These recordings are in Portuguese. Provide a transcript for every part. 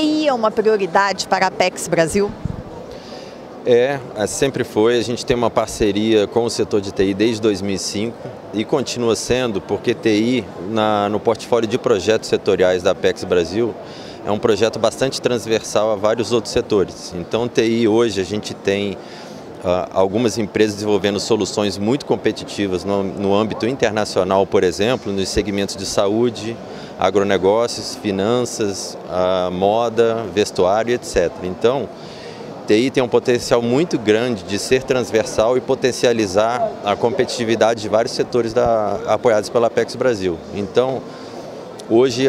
TI é uma prioridade para a Apex Brasil? É, sempre foi. A gente tem uma parceria com o setor de TI desde 2005 e continua sendo, porque TI, no portfólio de projetos setoriais da Apex Brasil, é um projeto bastante transversal a vários outros setores. Então, TI hoje a gente tem algumas empresas desenvolvendo soluções muito competitivas no âmbito internacional, por exemplo, nos segmentos de saúde, agronegócios, finanças, moda, vestuário, etc. Então, TI tem um potencial muito grande de ser transversal e potencializar a competitividade de vários setores apoiados pela Apex Brasil. Então, hoje,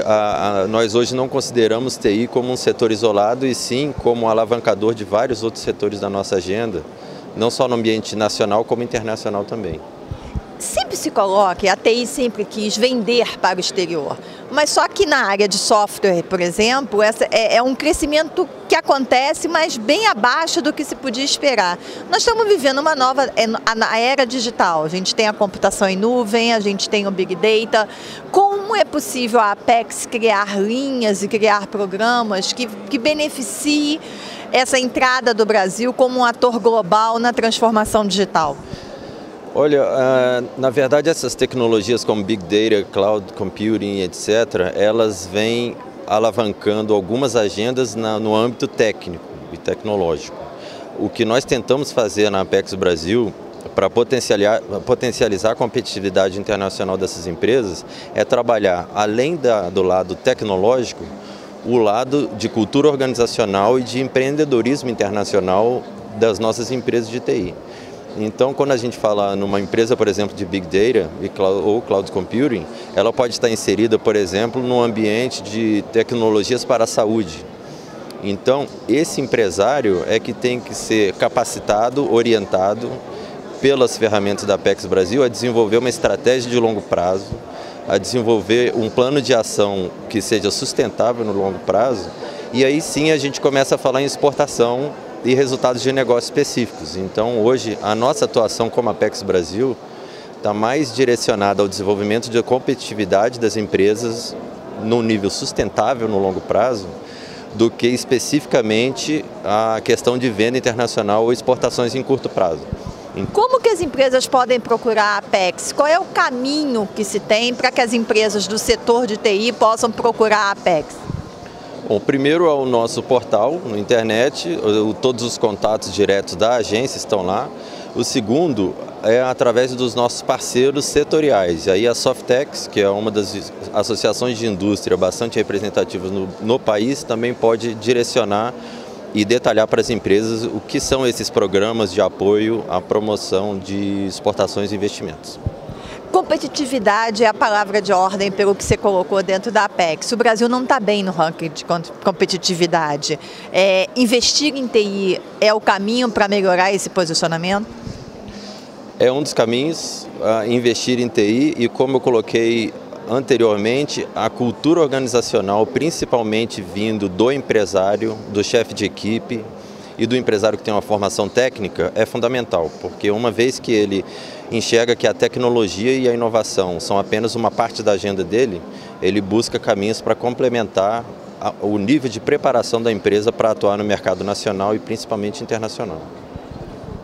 nós não consideramos TI como um setor isolado e sim como um alavancador de vários outros setores da nossa agenda, não só no ambiente nacional como internacional também. Sempre se coloca, a TI sempre quis vender para o exterior, mas só que na área de software, por exemplo, essa é um crescimento que acontece, mas bem abaixo do que se podia esperar. Nós estamos vivendo uma nova era digital, a gente tem a computação em nuvem, a gente tem o Big Data. Como é possível a Apex criar linhas e criar programas que beneficiem essa entrada do Brasil como um ator global na transformação digital? Olha, na verdade essas tecnologias como Big Data, Cloud Computing, etc., elas vêm alavancando algumas agendas no âmbito técnico e tecnológico. O que nós tentamos fazer na Apex Brasil para potencializar a competitividade internacional dessas empresas é trabalhar, além do lado tecnológico, o lado de cultura organizacional e de empreendedorismo internacional das nossas empresas de TI. Então, quando a gente fala numa empresa, por exemplo, de Big Data ou Cloud Computing, ela pode estar inserida, por exemplo, num ambiente de tecnologias para a saúde. Então, esse empresário é que tem que ser capacitado, orientado pelas ferramentas da Apex Brasil a desenvolver uma estratégia de longo prazo, a desenvolver um plano de ação que seja sustentável no longo prazo, e aí sim a gente começa a falar em exportação e resultados de negócios específicos. Então, hoje, a nossa atuação como Apex Brasil está mais direcionada ao desenvolvimento de competitividade das empresas num nível sustentável no longo prazo do que especificamente a questão de venda internacional ou exportações em curto prazo. Como que as empresas podem procurar a Apex? Qual é o caminho que se tem para que as empresas do setor de TI possam procurar a Apex? Bom, primeiro é o nosso portal na internet, todos os contatos diretos da agência estão lá. O segundo é através dos nossos parceiros setoriais. Aí a Softex, que é uma das associações de indústria bastante representativas no país, também pode direcionar e detalhar para as empresas o que são esses programas de apoio à promoção de exportações e investimentos. Competitividade é a palavra de ordem pelo que você colocou dentro da Apex. O Brasil não está bem no ranking de competitividade. Investir em TI é o caminho para melhorar esse posicionamento? É um dos caminhos, investir em TI, e como eu coloquei anteriormente, a cultura organizacional, principalmente vindo do empresário, do chefe de equipe e do empresário que tem uma formação técnica, é fundamental, porque uma vez que ele enxerga que a tecnologia e a inovação são apenas uma parte da agenda dele, ele busca caminhos para complementar o nível de preparação da empresa para atuar no mercado nacional e principalmente internacional.